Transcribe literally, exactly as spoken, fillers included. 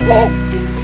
Whoa!